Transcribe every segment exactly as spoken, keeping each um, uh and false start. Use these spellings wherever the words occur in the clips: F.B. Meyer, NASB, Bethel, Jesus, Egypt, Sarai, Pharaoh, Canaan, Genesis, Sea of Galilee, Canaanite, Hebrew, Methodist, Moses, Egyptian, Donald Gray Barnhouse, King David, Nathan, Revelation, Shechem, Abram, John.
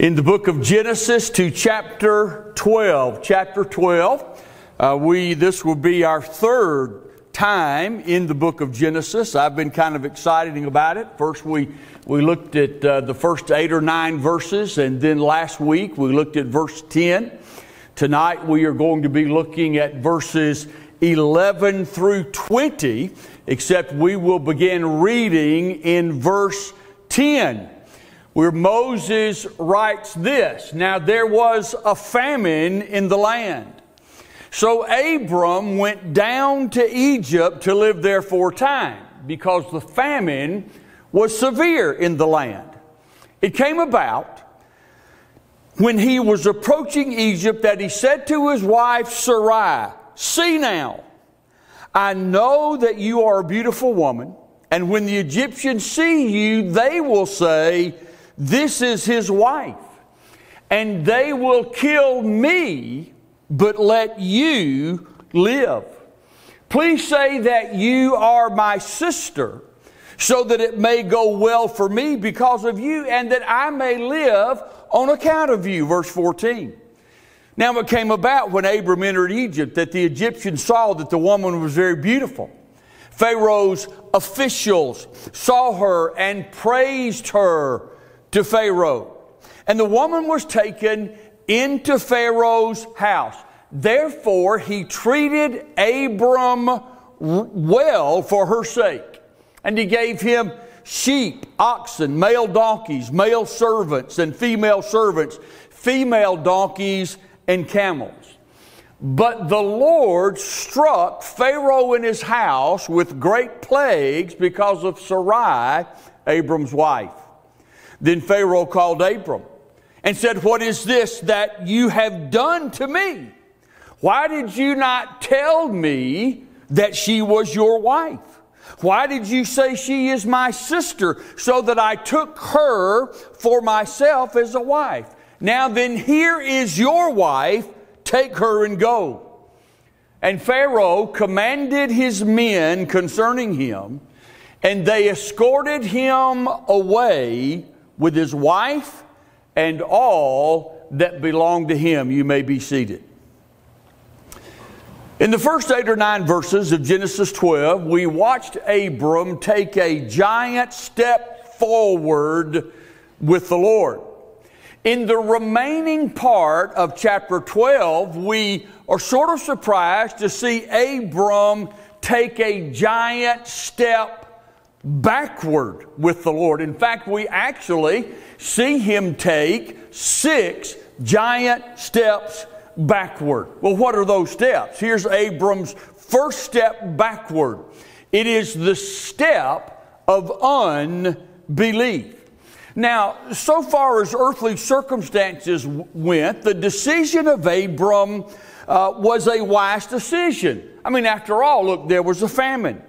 in the book of Genesis to chapter twelve. Chapter twelve, uh, we this will be our third time in the book of Genesis. I've been kind of excited about it. First we, we looked at uh, the first eight or nine verses, and then last week we looked at verse ten. Tonight we are going to be looking at verses eleven through twenty, except we will begin reading in verse ten, where Moses writes this: "Now there was a famine in the land. So Abram went down to Egypt to live there for a time, because the famine was severe in the land. It came about when he was approaching Egypt that he said to his wife Sarai, 'See now, I know that you are a beautiful woman, and when the Egyptians see you, they will say, this is his wife, and they will kill me, but let you live. Please say that you are my sister, so that it may go well for me because of you, and that I may live on account of you.'" Verse fourteen. "Now it came about when Abram entered Egypt that the Egyptians saw that the woman was very beautiful. Pharaoh's officials saw her and praised her to Pharaoh. And the woman was taken into Pharaoh's house. Therefore he treated Abram well for her sake. And he gave him sheep, oxen, male donkeys, male servants, and female servants, female donkeys, and camels. But the Lord struck Pharaoh and his house with great plagues because of Sarai, Abram's wife. Then Pharaoh called Abram and said, 'What is this that you have done to me? Why did you not tell me that she was your wife? Why did you say she is my sister, so that I took her for myself as a wife? Now then, here is your wife. Take her and go.' And Pharaoh commanded his men concerning him, and they escorted him away with his wife and all that belonged to him." You may be seated. In the first eight or nine verses of Genesis twelve, we watched Abram take a giant step forward with the Lord. In the remaining part of chapter twelve, we are sort of surprised to see Abram take a giant step backward with the Lord. In fact, we actually see him take six giant steps backward. Well, what are those steps? Here's Abram's first step backward. It is the step of unbelief. Now, so far as earthly circumstances went, the decision of Abram uh, was a wise decision. I mean, after all, look, there was a famine.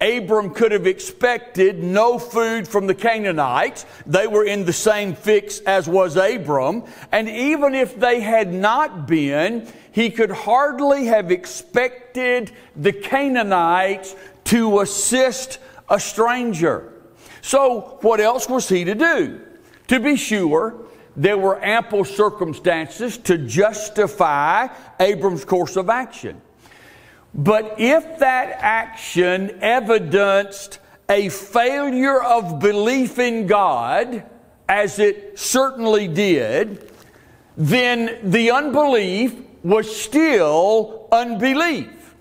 Abram could have expected no food from the Canaanites. They were in the same fix as was Abram. And even if they had not been, he could hardly have expected the Canaanites to assist a stranger. So what else was he to do? To be sure, there were ample circumstances to justify Abram's course of action. But if that action evidenced a failure of belief in God, as it certainly did, then the unbelief was still unbelief.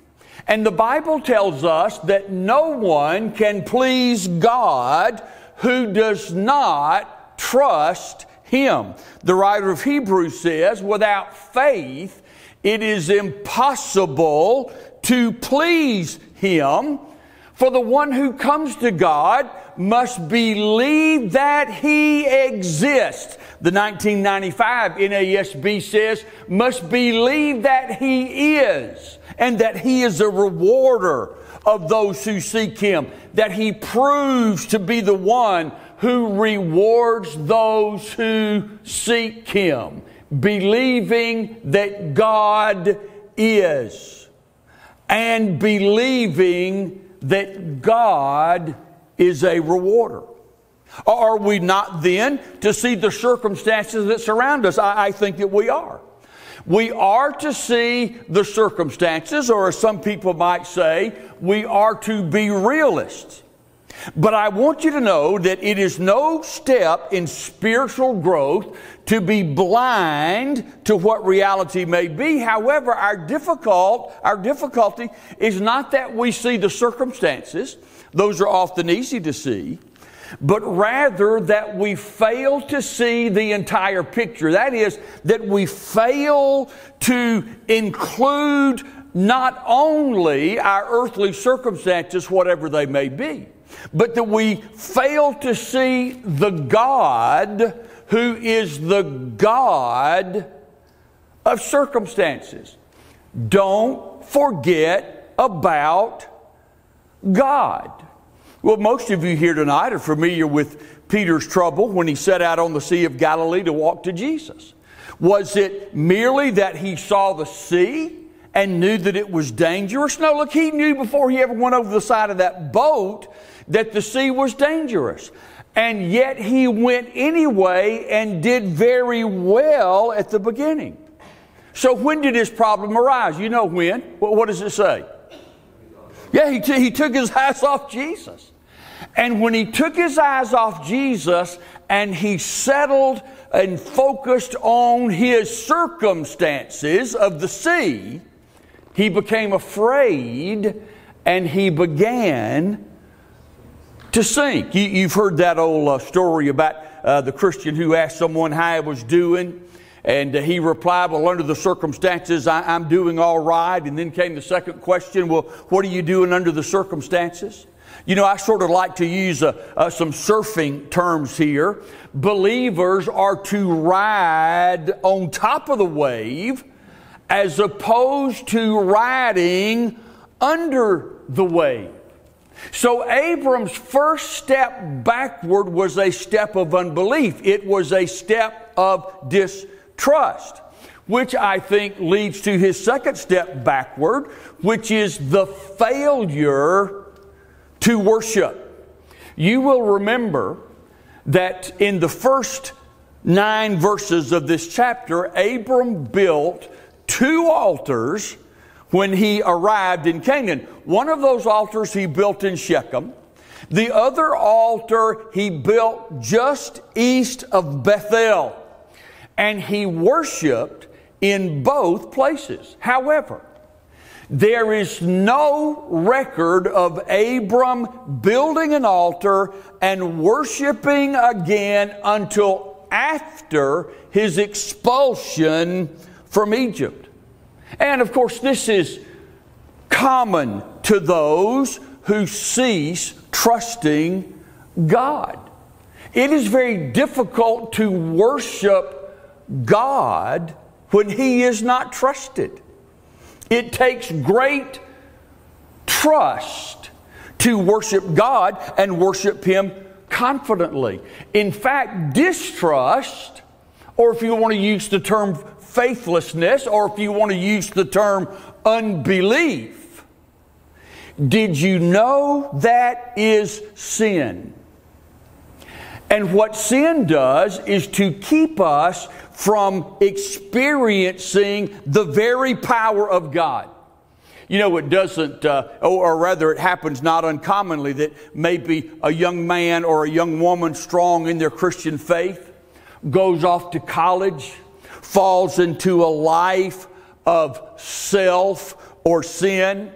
And the Bible tells us that no one can please God who does not trust Him. The writer of Hebrews says, "Without faith, it is impossible to please Him, for the one who comes to God must believe that He exists." The nineteen ninety-five N A S B says, "Must believe that He is, and that He is a rewarder of those who seek Him, that He proves to be the one who rewards those who seek Him." Believing that God is, and believing that God is a rewarder. Are we not then to see the circumstances that surround us? I, I think that we are. We are to see the circumstances, or as some people might say, we are to be realists. But I want you to know that it is no step in spiritual growth to be blind to what reality may be. However, our difficult, our difficulty is not that we see the circumstances. Those are often easy to see. But rather that we fail to see the entire picture. That is, that we fail to include not only our earthly circumstances, whatever they may be, but that we fail to see the God who is the God of circumstances. Don't forget about God. Well, most of you here tonight are familiar with Peter's trouble when he set out on the Sea of Galilee to walk to Jesus. Was it merely that he saw the sea and knew that it was dangerous? No, look, he knew before he ever went over the side of that boat that the sea was dangerous. And yet he went anyway and did very well at the beginning. So when did his problem arise? You know when. What does it say? Yeah, he, t- he took his eyes off Jesus. And when he took his eyes off Jesus and he settled and focused on his circumstances of the sea, he became afraid and he began to sink. You, you've heard that old uh, story about uh, the Christian who asked someone how he was doing. And he replied, well, under the circumstances, I, I'm doing all right. And then came the second question, well, what are you doing under the circumstances? You know, I sort of like to use uh, uh, some surfing terms here. Believers are to ride on top of the wave as opposed to riding under the wave. So Abram's first step backward was a step of unbelief. It was a step of distrust. Trust, which I think leads to his second step backward, which is the failure to worship. You will remember that in the first nine verses of this chapter, Abram built two altars when he arrived in Canaan. One of those altars he built in Shechem. The other altar he built just east of Bethel. And he worshiped in both places. However, there is no record of Abram building an altar and worshiping again until after his expulsion from Egypt. And of course, this is common to those who cease trusting God. It is very difficult to worship God when he is not trusted. It takes great trust to worship God and worship him confidently. In fact, distrust, or if you want to use the term faithlessness, or if you want to use the term unbelief, did you know that is sin? And what sin does is to keep us from experiencing the very power of God. You know, it doesn't, uh, or rather it happens not uncommonly that maybe a young man or a young woman strong in their Christian faith goes off to college, falls into a life of self or sin,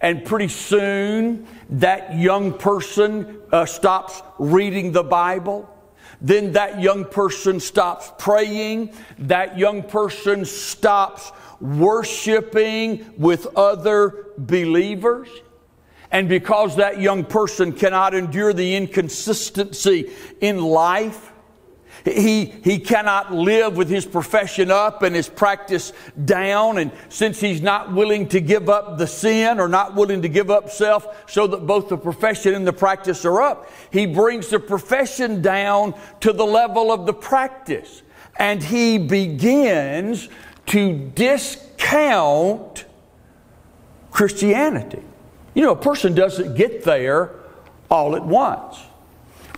and pretty soon that young person uh, stops reading the Bible. Then that young person stops praying. That young person stops worshiping with other believers. And because that young person cannot endure the inconsistency in life, He, he cannot live with his profession up and his practice down. And since he's not willing to give up the sin or not willing to give up self so that both the profession and the practice are up, he brings the profession down to the level of the practice. And he begins to discount Christianity. You know, a person doesn't get there all at once.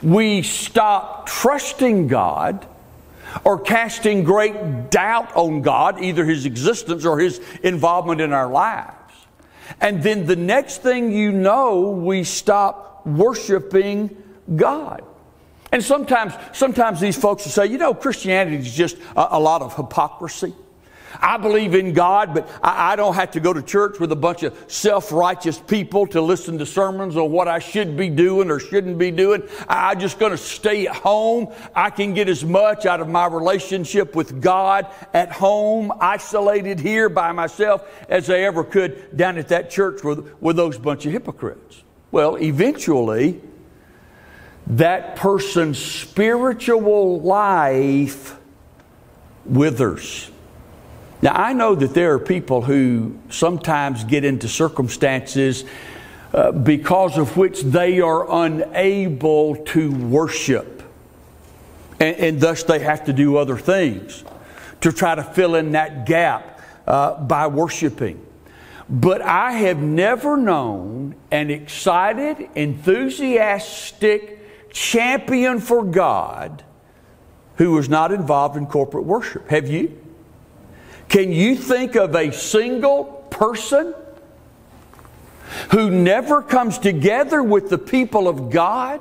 we stop trusting God or casting great doubt on God, either His existence or His involvement in our lives. And then the next thing you know, we stop worshiping God. And sometimes, sometimes these folks will say, you know, Christianity is just a, a lot of hypocrisy. I believe in God, but I, I don't have to go to church with a bunch of self-righteous people to listen to sermons on what I should be doing or shouldn't be doing. I, I'm just going to stay at home. I can get as much out of my relationship with God at home, isolated here by myself, as I ever could down at that church with, with those bunch of hypocrites. Well, eventually, that person's spiritual life withers. Now, I know that there are people who sometimes get into circumstances uh, because of which they are unable to worship. And, and thus they have to do other things to try to fill in that gap uh, by worshiping. But I have never known an excited, enthusiastic champion for God who was not involved in corporate worship. Have you? Can you think of a single person who never comes together with the people of God,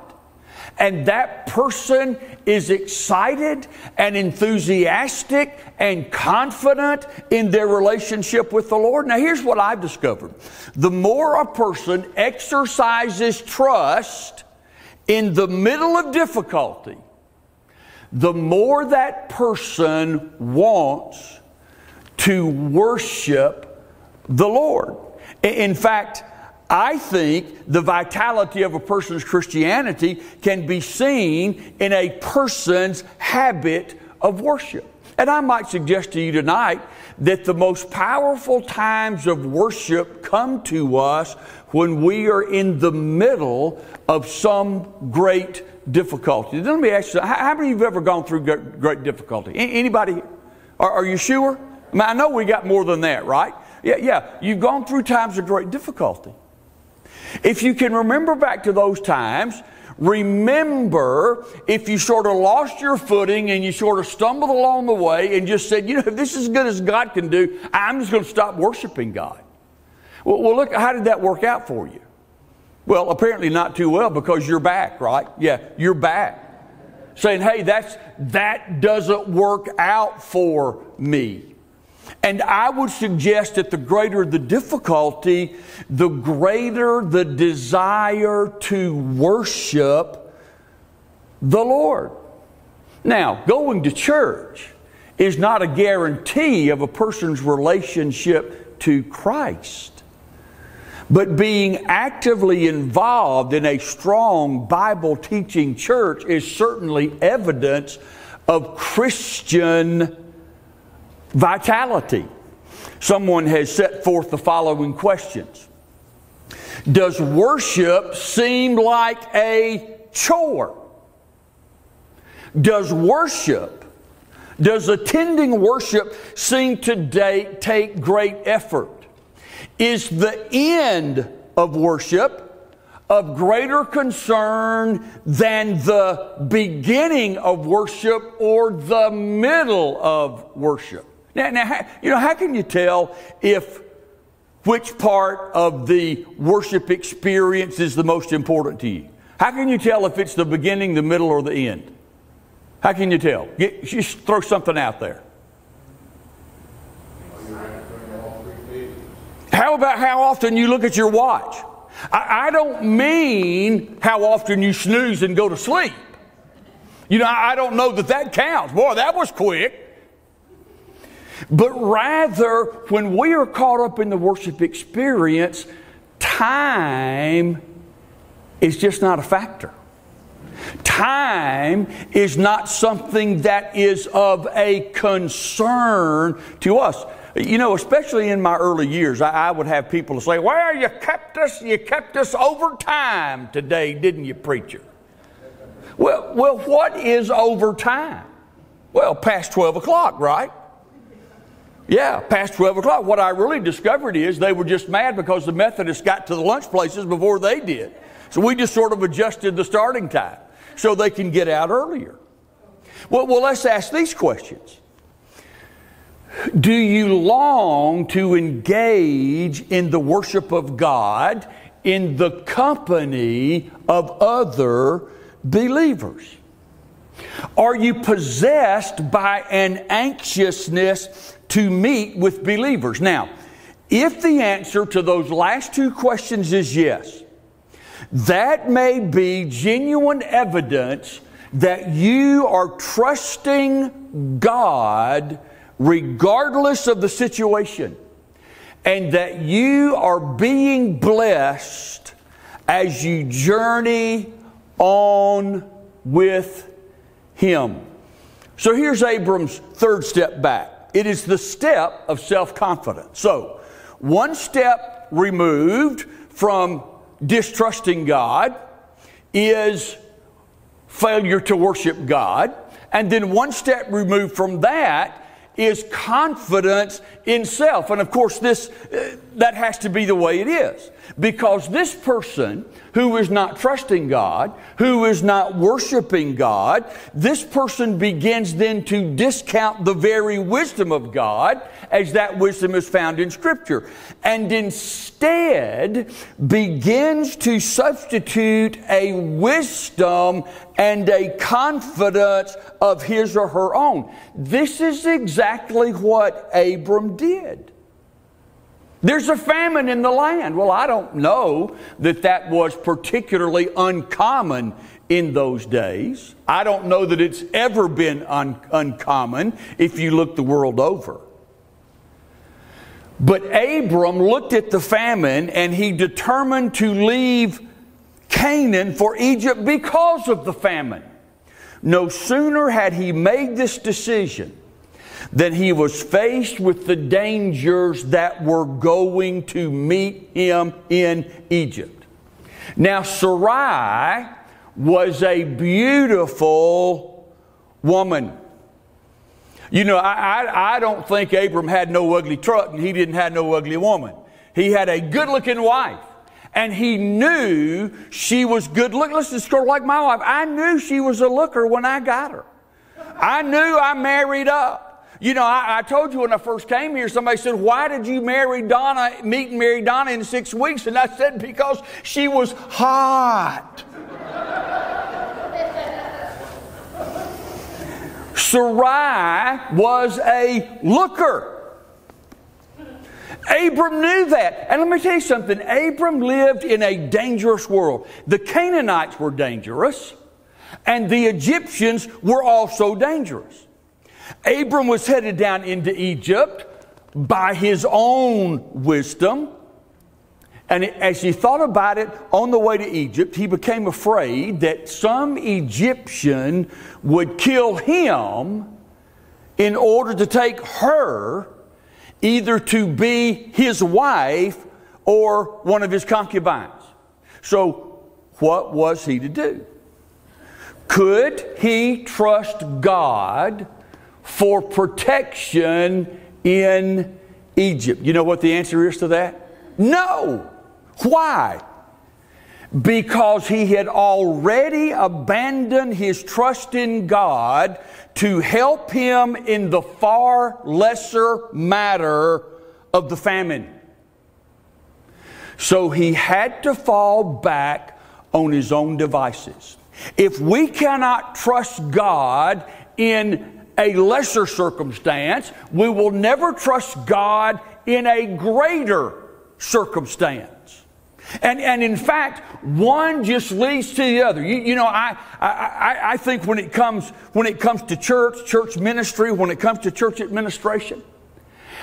and that person is excited and enthusiastic and confident in their relationship with the Lord? Now, here's what I've discovered. The more a person exercises trust in the middle of difficulty, the more that person wants to worship the Lord. In fact, I think the vitality of a person's Christianity can be seen in a person's habit of worship. And I might suggest to you tonight that the most powerful times of worship come to us when we are in the middle of some great difficulty. Let me ask you, how many of you have ever gone through great difficulty? Anybody? Are you sure? I mean, I know we got more than that, right? Yeah, yeah. You've gone through times of great difficulty. If you can remember back to those times, remember if you sort of lost your footing and you sort of stumbled along the way and just said, you know, if this is as good as God can do, I'm just going to stop worshiping God. Well, well, look, how did that work out for you? Well, apparently not too well, because you're back, right? Yeah, you're back. Saying, hey, that's, that doesn't work out for me. And I would suggest that the greater the difficulty, the greater the desire to worship the Lord. Now, going to church is not a guarantee of a person's relationship to Christ, but being actively involved in a strong Bible teaching church is certainly evidence of Christian vitality. Someone has set forth the following questions. Does worship seem like a chore? Does worship, does attending worship seem to take great effort? Is the end of worship of greater concern than the beginning of worship or the middle of worship? Now, now, you know, how can you tell if which part of the worship experience is the most important to you? How can you tell if it's the beginning, the middle, or the end? How can you tell? Get, just throw something out there. How about how often you look at your watch? I, I don't mean how often you snooze and go to sleep. You know, I, I don't know that that counts. Boy, that was quick. But rather, when we are caught up in the worship experience, time is just not a factor. Time is not something that is of a concern to us. You know, especially in my early years, I, I would have people say, well, you kept us, you kept us over time today, didn't you, preacher? Well, well, what is over time? Well, past twelve o'clock, right? Yeah, past twelve o'clock. What I really discovered is they were just mad because the Methodists got to the lunch places before they did. So we just sort of adjusted the starting time. so they can get out earlier. Well, well, let's ask these questions. Do you long to engage in the worship of God in the company of other believers? Are you possessed by an anxiousness to meet with believers? Now, if the answer to those last two questions is yes, that may be genuine evidence that you are trusting God regardless of the situation, and that you are being blessed as you journey on with Him. So here's Abram's third step back. It is the step of self-confidence. So one step removed from distrusting God is failure to worship God. And then one step removed from that is confidence in self. And of course, this uh, that has to be the way it is, because this person who is not trusting God, who is not worshiping God, this person begins then to discount the very wisdom of God as that wisdom is found in Scripture, and instead begins to substitute a wisdom and a confidence of his or her own. This is exactly what Abram did. There's a famine in the land. Well, I don't know that that was particularly uncommon in those days. I don't know that it's ever been un- uncommon if you look the world over. But Abram looked at the famine and he determined to leave Canaan for Egypt because of the famine. No sooner had he made this decision that he was faced with the dangers that were going to meet him in Egypt. Now, Sarai was a beautiful woman. You know, I, I, I don't think Abram had no ugly truck, and he didn't have no ugly woman. He had a good-looking wife, and he knew she was good-looking. Listen, it's like my wife. I knew she was a looker when I got her. I knew I married up. You know, I, I told you when I first came here, somebody said, why did you marry Donna, meet and marry Donna in six weeks? And I said, because she was hot. Sarai was a looker. Abram knew that. And let me tell you something. Abram lived in a dangerous world. The Canaanites were dangerous, and the Egyptians were also dangerous. Abram was headed down into Egypt by his own wisdom. And as he thought about it on the way to Egypt, he became afraid that some Egyptian would kill him in order to take her, either to be his wife or one of his concubines. So what was he to do? Could he trust God for protection in Egypt? You know what the answer is to that? No. Why? Because he had already abandoned his trust in God to help him in the far lesser matter of the famine. So he had to fall back on his own devices. If we cannot trust God in a lesser circumstance, we will never trust God in a greater circumstance. And, and in fact, one just leads to the other. You, you know, I, I, I think when it comes, when it comes to church, church ministry, when it comes to church administration,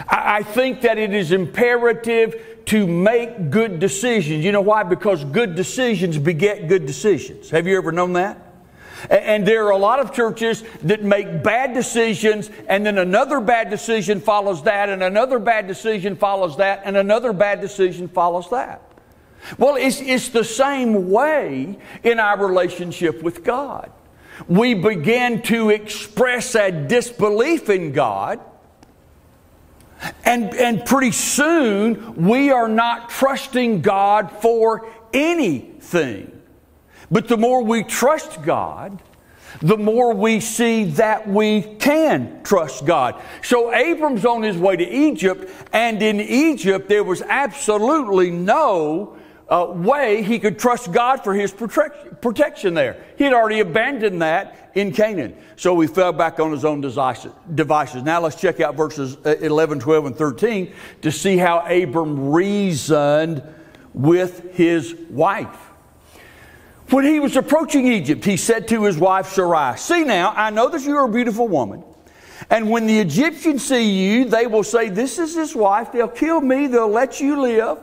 I, I think that it is imperative to make good decisions. You know why? Because good decisions beget good decisions. Have you ever known that? And there are a lot of churches that make bad decisions, and then another bad decision follows that, and another bad decision follows that, and another bad decision follows that. Well, it's, it's the same way in our relationship with God. We begin to express a disbelief in God, and, and pretty soon we are not trusting God for anything, But the more we trust God, the more we see that we can trust God. So Abram's on his way to Egypt, and in Egypt there was absolutely no uh, way he could trust God for his protect protection there. He had already abandoned that in Canaan. So he fell back on his own devices. Now let's check out verses eleven, twelve, and thirteen to see how Abram reasoned with his wife. When he was approaching Egypt, he said to his wife Sarai, "See now, I know that you are a beautiful woman. And when the Egyptians see you, they will say, 'This is his wife.' They'll kill me. They'll let you live.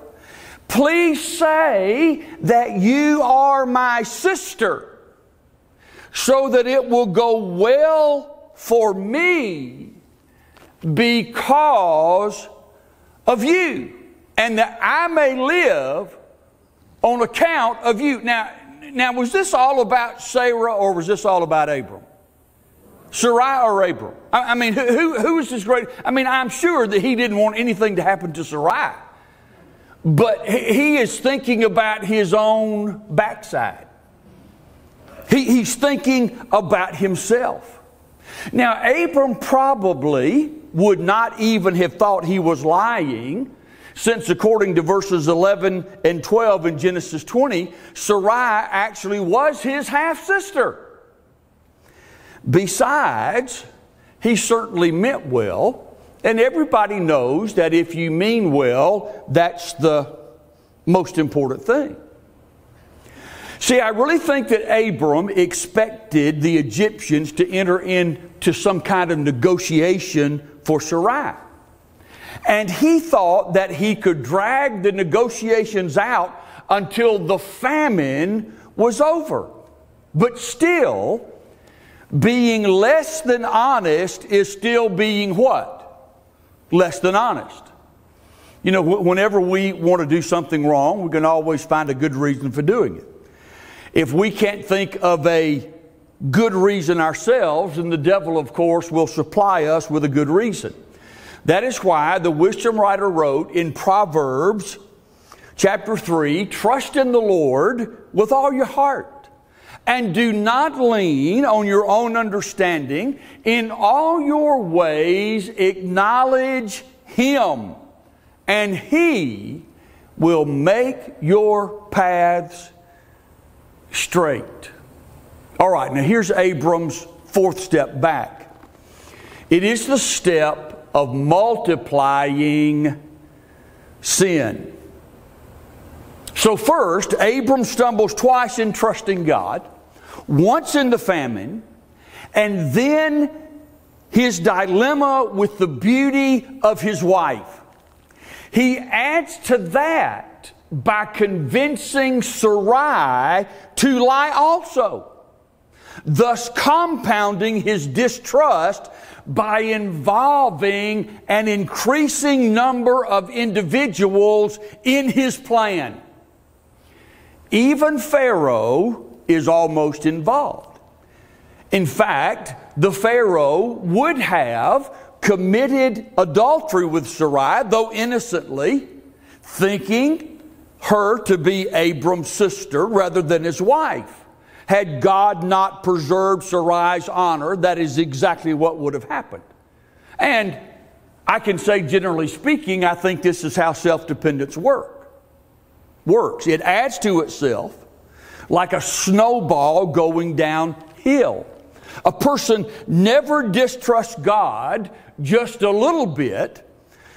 Please say that you are my sister, so that it will go well for me because of you, and that I may live on account of you." Now, Now, was this all about Sarah, or was this all about Abram? Sarai or Abram? I, I mean, who, who is this great? I mean, I'm sure that he didn't want anything to happen to Sarai. But he is thinking about his own backside. He, he's thinking about himself. Now, Abram probably would not even have thought he was lying, since according to verses eleven and twelve in Genesis twenty, Sarai actually was his half-sister. Besides, he certainly meant well, and everybody knows that if you mean well, that's the most important thing. See, I really think that Abram expected the Egyptians to enter into some kind of negotiation for Sarai. And he thought that he could drag the negotiations out until the famine was over. But still, being less than honest is still being what? Less than honest. You know, whenever we want to do something wrong, we can always find a good reason for doing it. If we can't think of a good reason ourselves, then the devil, of course, will supply us with a good reason. That is why the wisdom writer wrote in Proverbs chapter three, "Trust in the Lord with all your heart, and do not lean on your own understanding. In all your ways acknowledge Him, and He will make your paths straight." All right, now here's Abram's fourth step back. It is the step of multiplying sin. So first, Abram stumbles twice in trusting God, once in the famine, and then his dilemma with the beauty of his wife. He adds to that by convincing Sarai to lie also, thus compounding his distrust by involving an increasing number of individuals in his plan. Even Pharaoh is almost involved. In fact, the Pharaoh would have committed adultery with Sarai, though innocently, thinking her to be Abram's sister rather than his wife. Had God not preserved Sarai's honor, that is exactly what would have happened. And I can say, generally speaking, I think this is how self-dependence work, works. It adds to itself like a snowball going downhill. A person never distrusts God just a little bit,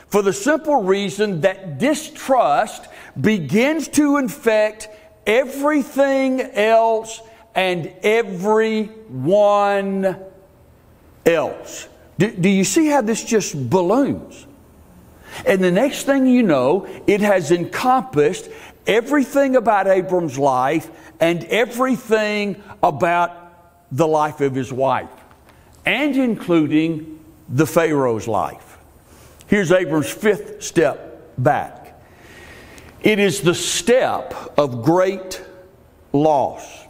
for the simple reason that distrust begins to infect everything else and everyone else. Do, do you see how this just balloons? And the next thing you know, it has encompassed everything about Abram's life and everything about the life of his wife, and including the Pharaoh's life. Here's Abram's fifth step back. It is the step of great loss.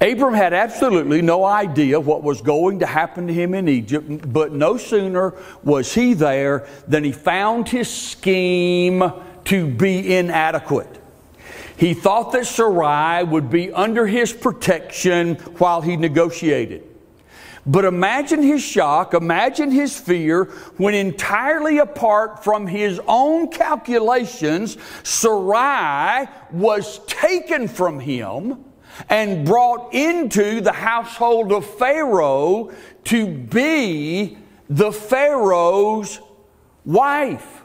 Abram had absolutely no idea what was going to happen to him in Egypt, but no sooner was he there than he found his scheme to be inadequate. He thought that Sarai would be under his protection while he negotiated. But imagine his shock, imagine his fear, when entirely apart from his own calculations, Sarai was taken from him and brought into the household of Pharaoh to be the Pharaoh's wife.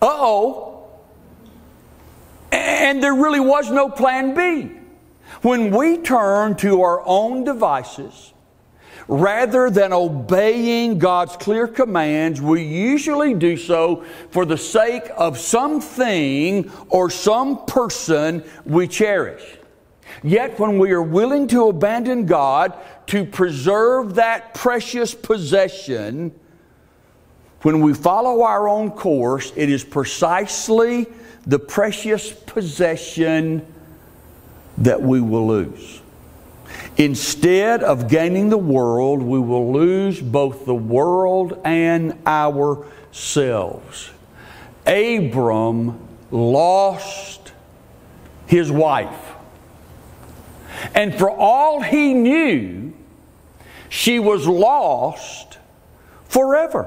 Uh-oh. And there really was no plan B. When we turn to our own devices, rather than obeying God's clear commands, we usually do so for the sake of something or some person we cherish. Yet when we are willing to abandon God to preserve that precious possession, when we follow our own course, it is precisely the precious possession that we will lose. Instead of gaining the world, we will lose both the world and ourselves. Abram lost his wife. And for all he knew, she was lost forever.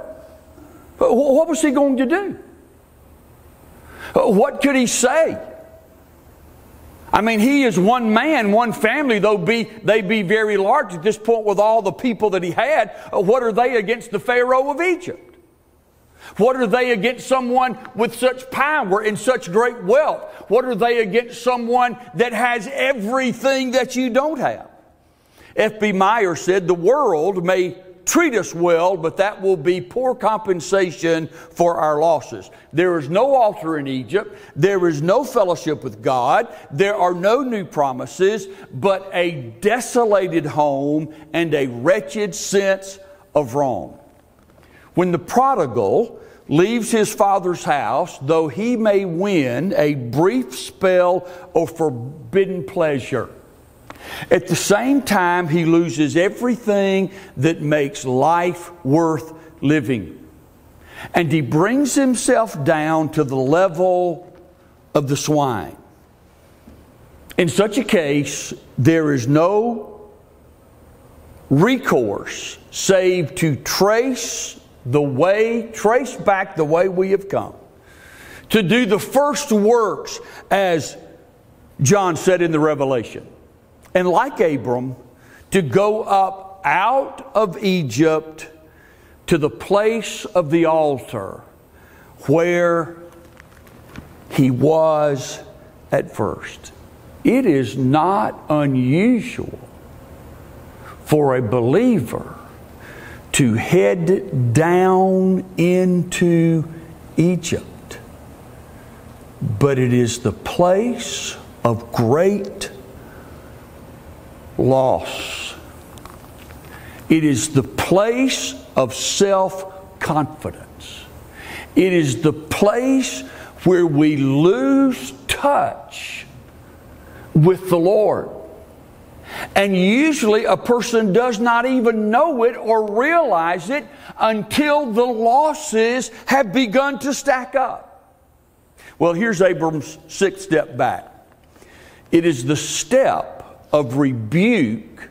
What was he going to do? What could he say? I mean, he is one man, one family, though be, they be very large at this point with all the people that he had. What are they against the Pharaoh of Egypt? What are they against someone with such power and such great wealth? What are they against someone that has everything that you don't have? F B Meyer said, "The world may treat us well, but that will be poor compensation for our losses." There is no altar in Egypt. There is no fellowship with God. There are no new promises, but a desolated home and a wretched sense of wrong. When the prodigal leaves his father's house, though he may win a brief spell of forbidden pleasure, at the same time he loses everything that makes life worth living. And he brings himself down to the level of the swine. In such a case, there is no recourse save to trace the way, trace back the way we have come. To do the first works, as John said in the Revelation. And like Abram, to go up out of Egypt to the place of the altar where he was at first. It is not unusual for a believer to head down into Egypt. But it is the place of great loss. It is the place of self-confidence. It is the place where we lose touch with the Lord. And usually a person does not even know it or realize it until the losses have begun to stack up. Well, here's Abram's sixth step back. It is the step of rebuke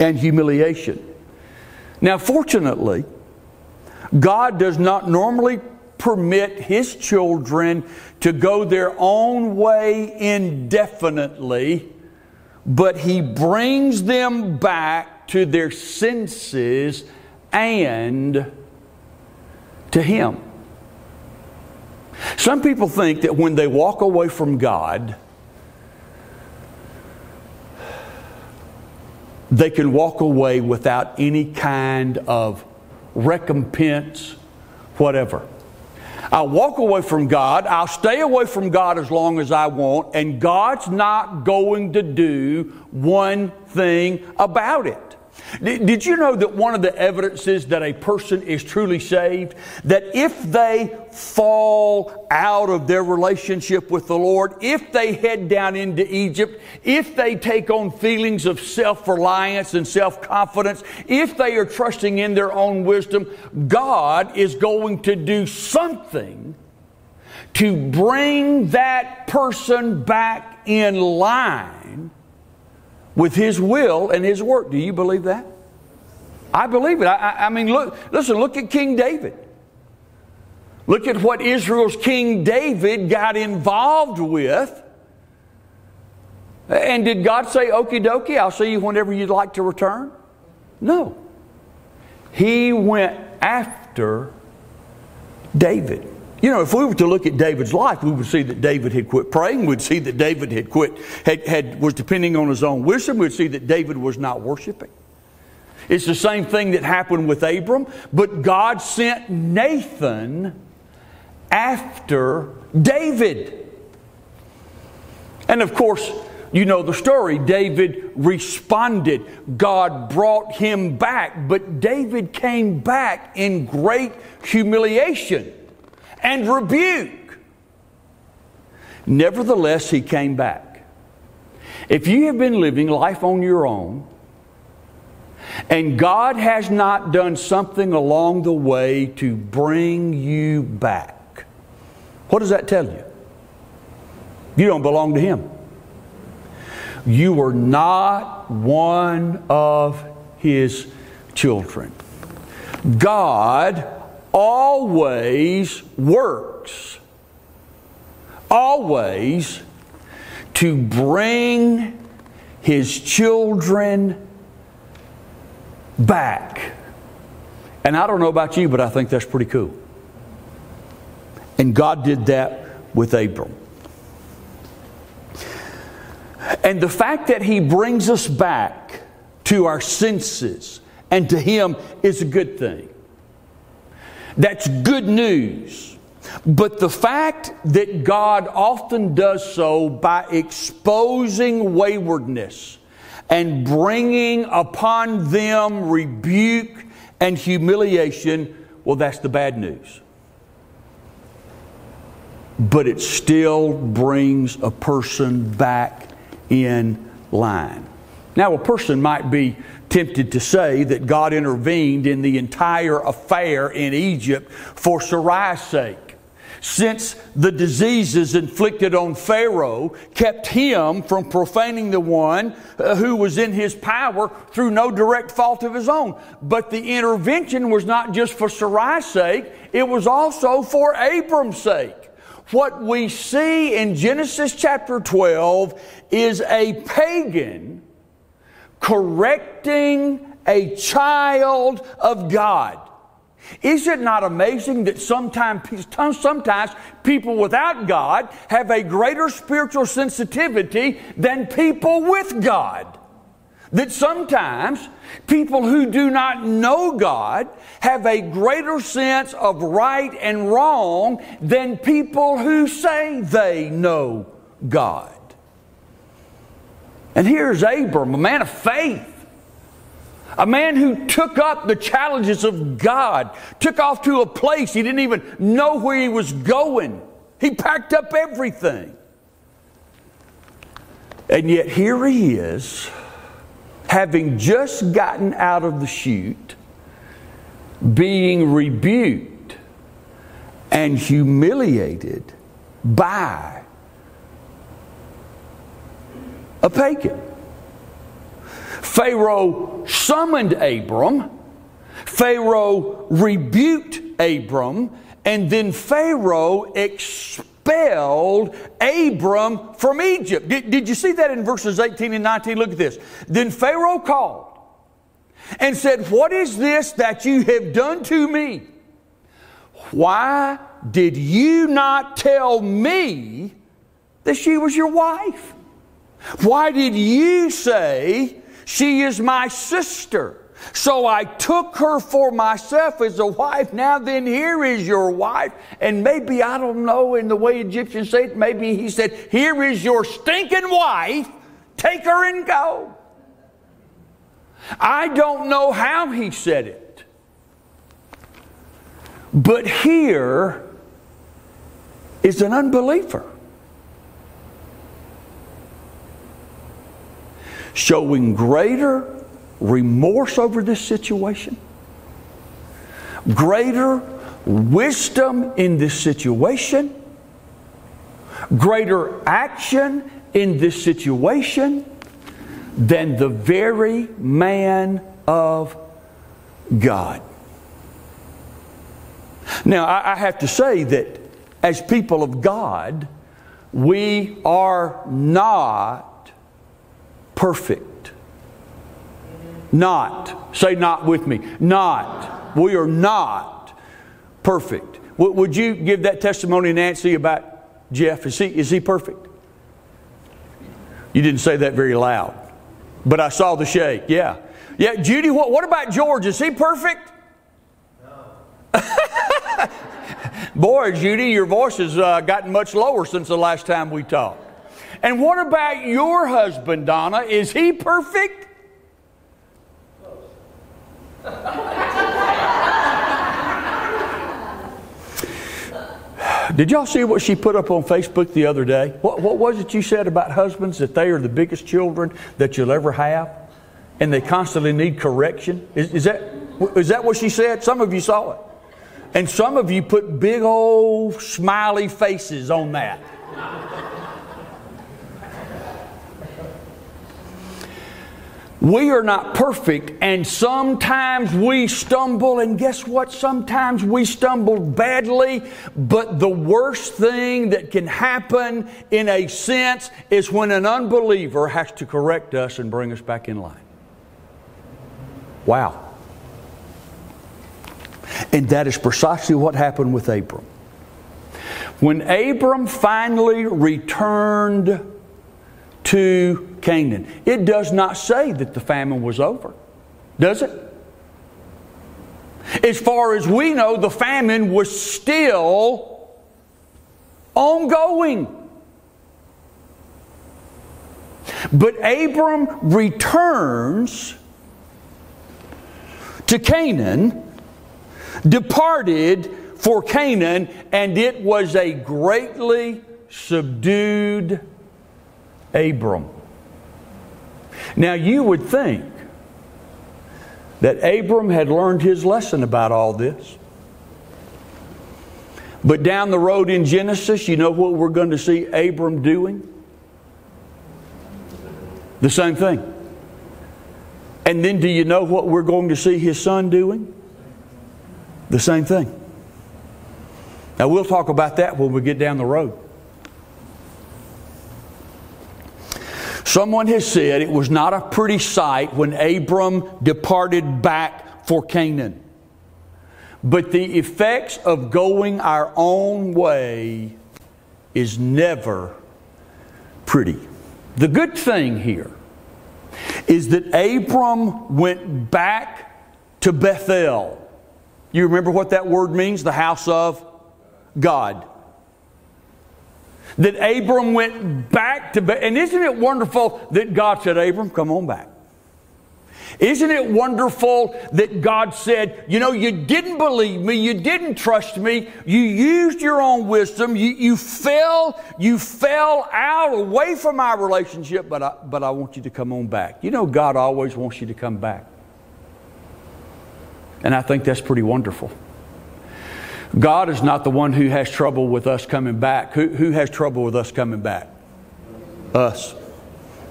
and humiliation. Now, fortunately, God does not normally permit His children to go their own way indefinitely, but He brings them back to their senses and to Him. Some people think that when they walk away from God, they can walk away without any kind of recompense, whatever. I'll walk away from God, I'll stay away from God as long as I want, and God's not going to do one thing about it. Did, did you know that one of the evidences that a person is truly saved, that if they fall out of their relationship with the Lord, if they head down into Egypt, if they take on feelings of self-reliance and self-confidence, if they are trusting in their own wisdom, God is going to do something to bring that person back in line with His will and His work. Do you believe that? I believe it. I, I, I mean, look, listen, look at King David. Look at what Israel's King David got involved with. And did God say, okie dokie, I'll see you whenever you'd like to return? No. He went after David. You know, if we were to look at David's life, we would see that David had quit praying. We'd see that David had quit, had, had, was depending on his own wisdom. We'd see that David was not worshiping. It's the same thing that happened with Abram. But God sent Nathan after David. And of course, you know the story. David responded. God brought him back. But David came back in great humiliation and rebuke. Nevertheless, he came back. If you have been living life on your own, and God has not done something along the way to bring you back, what does that tell you? You don't belong to Him. You are not one of His children. God always works, always, to bring His children back. Back. And I don't know about you, but I think that's pretty cool. And God did that with Abram. And the fact that He brings us back to our senses and to Him is a good thing. That's good news. But the fact that God often does so by exposing waywardness and bringing upon them rebuke and humiliation, well, that's the bad news. But it still brings a person back in line. Now, a person might be tempted to say that God intervened in the entire affair in Egypt for Sarai's sake, since the diseases inflicted on Pharaoh kept him from profaning the one who was in his power through no direct fault of his own. But the intervention was not just for Sarai's sake, it was also for Abram's sake. What we see in Genesis chapter twelve is a pagan correcting a child of God. Is it not amazing that sometimes, sometimes people without God have a greater spiritual sensitivity than people with God? That sometimes people who do not know God have a greater sense of right and wrong than people who say they know God. And here's Abram, a man of faith. A man who took up the challenges of God, took off to a place he didn't even know where he was going. He packed up everything. And yet here he is, having just gotten out of the chute, being rebuked and humiliated by a pagan. Pharaoh summoned Abram, Pharaoh rebuked Abram, and then Pharaoh expelled Abram from Egypt. Did, did you see that in verses eighteen and nineteen? Look at this. Then Pharaoh called and said, "What is this that you have done to me? Why did you not tell me that she was your wife? Why did you say, 'She is my sister, so I took her for myself as a wife'? Now then, here is your wife." And maybe, I don't know, in the way Egyptians say it, maybe he said, "Here is your stinking wife. Take her and go." I don't know how he said it. But here is an unbeliever showing greater remorse over this situation, greater wisdom in this situation, greater action in this situation than the very man of God. Now, I have to say that as people of God, we are not perfect. Not. Say not with me. Not. We are not perfect. Would you give that testimony, Nancy, about Jeff? Is he, is he perfect? You didn't say that very loud, but I saw the shake. Yeah. Yeah, Judy, what, what about George? Is he perfect? No. Boy, Judy, your voice has uh, gotten much lower since the last time we talked. And what about your husband, Donna? Is he perfect? Did y'all see what she put up on Facebook the other day? What, what was it you said about husbands, that they are the biggest children that you'll ever have, and they constantly need correction? Is, is that, is that what she said? Some of you saw it. And some of you put big old smiley faces on that. We are not perfect, and sometimes we stumble, and guess what? Sometimes we stumble badly, but the worst thing that can happen, in a sense, is when an unbeliever has to correct us and bring us back in line. Wow. And that is precisely what happened with Abram. When Abram finally returned to Canaan, it does not say that the famine was over, does it? As far as we know, the famine was still ongoing. But Abram returns to Canaan, departed for Canaan, and it was a greatly subdued Abram. Now, you would think that Abram had learned his lesson about all this. But down the road in Genesis, you know what we're going to see Abram doing? The same thing. And then do you know what we're going to see his son doing? The same thing. Now, we'll talk about that when we get down the road. Someone has said it was not a pretty sight when Abram departed back for Canaan. But the effects of going our own way is never pretty. The good thing here is that Abram went back to Bethel. You remember what that word means? The house of God. That Abram went back to Bethel. And isn't it wonderful that God said, Abram, come on back. Isn't it wonderful that God said, you know, you didn't believe me, you didn't trust me, you used your own wisdom, you, you fell, you fell out away from our relationship, but I, but I want you to come on back. You know, God always wants you to come back. And I think that's pretty wonderful. God is not the one who has trouble with us coming back. Who, who has trouble with us coming back? Us.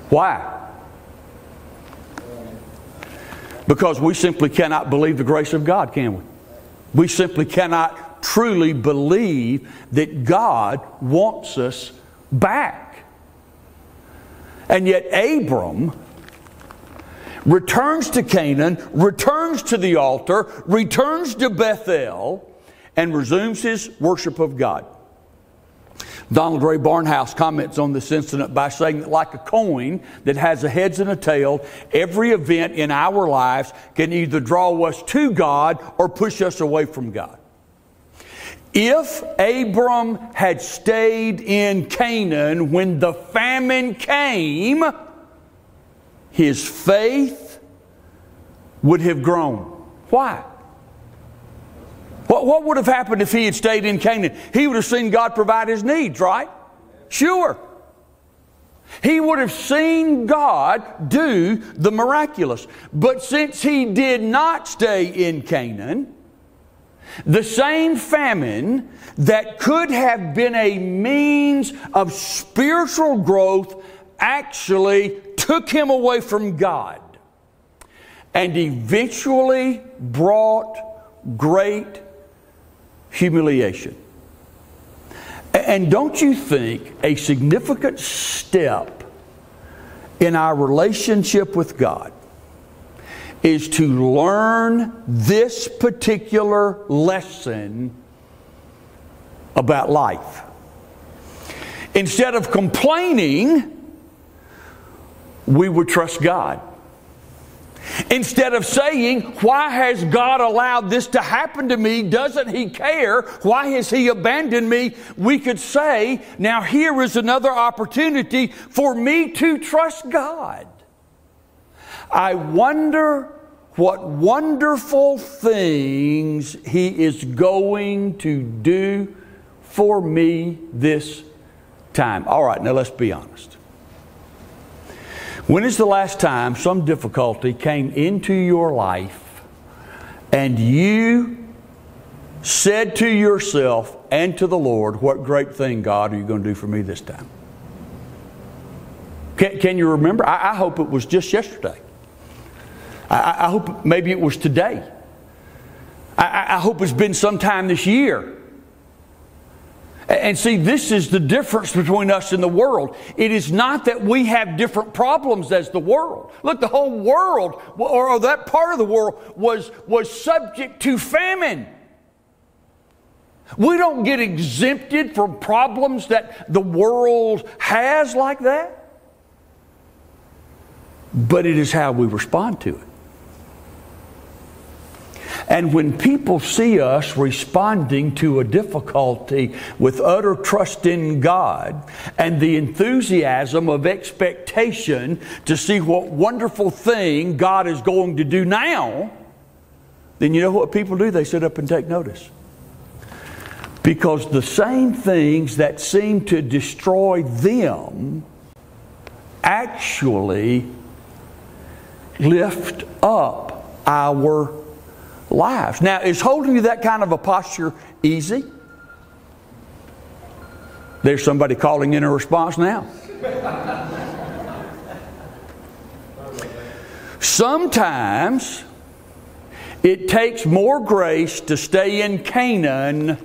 Why? Because we simply cannot believe the grace of God, can we? We simply cannot truly believe that God wants us back. And yet Abram returns to Canaan, returns to the altar, returns to Bethel, and resumes his worship of God. Donald Gray Barnhouse comments on this incident by saying that like a coin that has a heads and a tail, every event in our lives can either draw us to God or push us away from God. If Abram had stayed in Canaan when the famine came, his faith would have grown. Why? What, what would have happened if he had stayed in Canaan? He would have seen God provide his needs, right? Sure. He would have seen God do the miraculous. But since he did not stay in Canaan, The same famine that could have been a means of spiritual growth actually took him away from God and eventually brought great humiliation. And don't you think a significant step in our relationship with God is to learn this particular lesson about life? Instead of complaining, we would trust God. Instead of saying, why has God allowed this to happen to me? Doesn't He care? Why has He abandoned me? We could say, now here is another opportunity for me to trust God. I wonder what wonderful things He is going to do for me this time. All right, now let's be honest. When is the last time some difficulty came into your life and you said to yourself and to the Lord, what great thing, God, are you going to do for me this time? Can, can you remember? I, I hope it was just yesterday. I, I hope maybe it was today. I, I hope it's been sometime this year. And see, this is the difference between us and the world. It is not that we have different problems as the world. Look, the whole world, or that part of the world, was, was subject to famine. We don't get exempted from problems that the world has like that. But it is how we respond to it. And when people see us responding to a difficulty with utter trust in God and the enthusiasm of expectation to see what wonderful thing God is going to do now, then you know what people do? They sit up and take notice. Because the same things that seem to destroy them actually lift up our lives. Now, is holding to that kind of a posture easy? There's somebody calling in a response now. Sometimes it takes more grace to stay in Canaan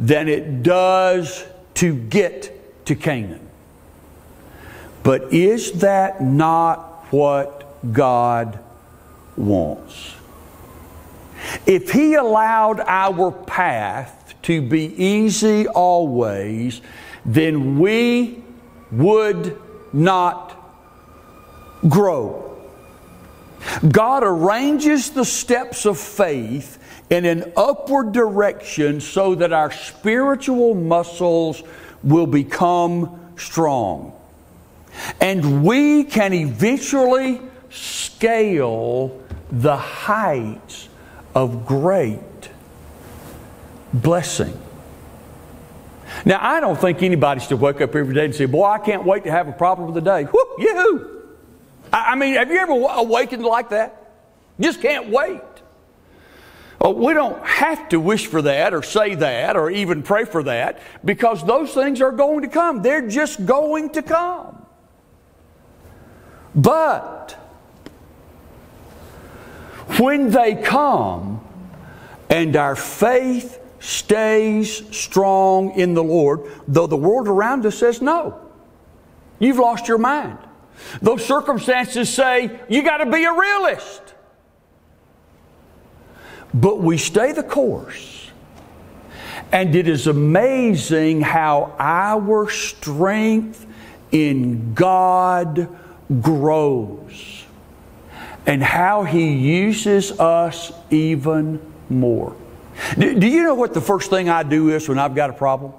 than it does to get to Canaan. But is that not what God wants? If He allowed our path to be easy always, then we would not grow. God arranges the steps of faith in an upward direction so that our spiritual muscles will become strong. And we can eventually scale the heights of great blessing. Now, I don't think anybody should wake up every day and say, boy, I can't wait to have a problem of the day. Whoop, yoo-hoo. I, I mean, have you ever awakened like that? Just can't wait. Well, we don't have to wish for that or say that or even pray for that, because those things are going to come. They're just going to come. But when they come and our faith stays strong in the Lord, though the world around us says, no, you've lost your mind. Those circumstances say, you got to be a realist. But we stay the course. And it is amazing how our strength in God grows. And how He uses us even more. Do, do you know what the first thing I do is when I've got a problem?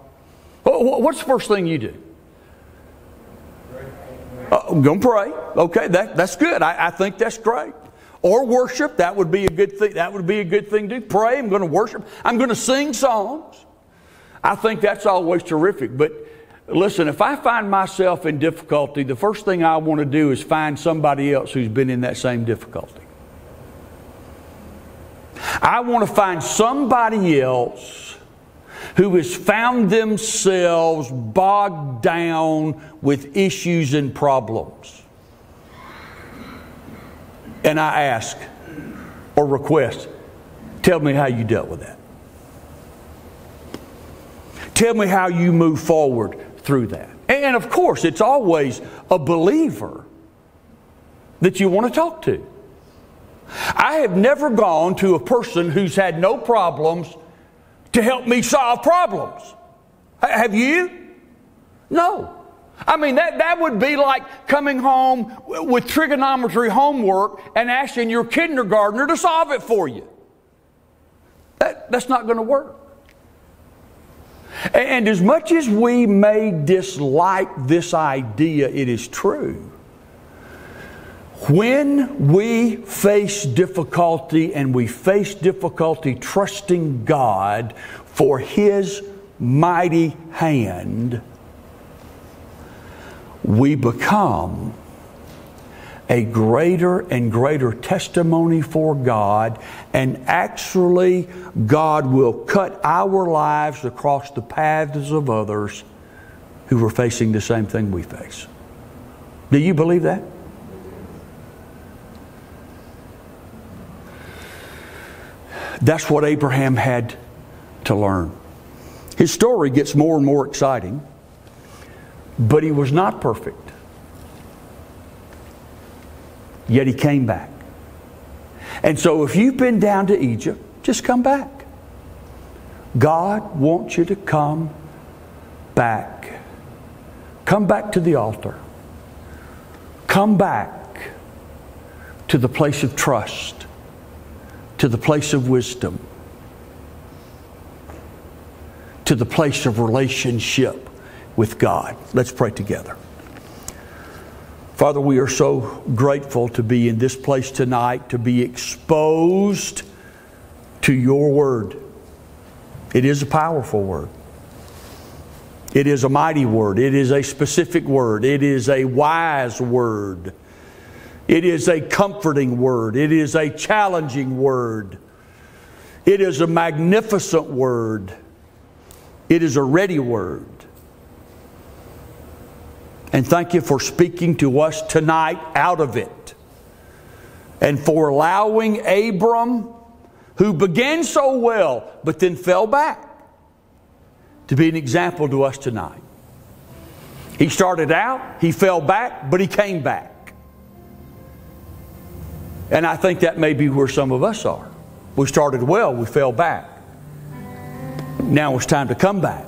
What's the first thing you do? Uh, gonna pray. Okay, that, that's good. I, I think that's great. Or worship. That would be a good thing. That would be a good thing to do. Pray. I'm going to worship. I'm going to sing songs. I think that's always terrific. But listen, if I find myself in difficulty, the first thing I want to do is find somebody else who's been in that same difficulty. I want to find somebody else who has found themselves bogged down with issues and problems. And I ask or request, tell me how you dealt with that. Tell me how you move forward through that. And of course, it's always a believer that you want to talk to. I have never gone to a person who's had no problems to help me solve problems. Have you? No. I mean, that, that would be like coming home with trigonometry homework and asking your kindergartner to solve it for you. That, that's not going to work. And, and as much as we may dislike this idea, it is true. When we face difficulty, and we face difficulty trusting God for His mighty hand, we become a greater and greater testimony for God, and actually God will cut our lives across the paths of others who are facing the same thing we face. Do you believe that? That's what Abraham had to learn. His story gets more and more exciting, but he was not perfect. Yet he came back. And so if you've been down to Egypt, just come back. God wants you to come back. Come back to the altar. Come back to the place of trust, to the place of wisdom, to the place of relationship with God. Let's pray together. Father, we are so grateful to be in this place tonight, to be exposed to your word. It is a powerful word. It is a mighty word. It is a specific word. It is a wise word. It is a comforting word. It is a challenging word. It is a magnificent word. It is a ready word. And thank you for speaking to us tonight out of it, and for allowing Abram, who began so well but then fell back, to be an example to us tonight. He started out, he fell back, but he came back. And I think that may be where some of us are. We started well, we fell back. Now it's time to come back.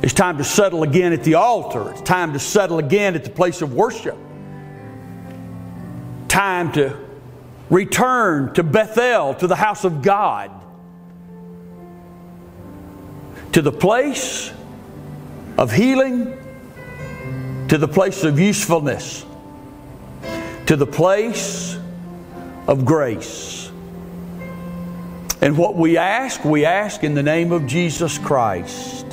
It's time to settle again at the altar. It's time to settle again at the place of worship. Time to return to Bethel, to the house of God, to the place of healing, to the place of usefulness, to the place of grace. And what we ask, we ask in the name of Jesus Christ.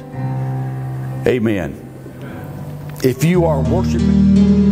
Amen. If you are worshiping...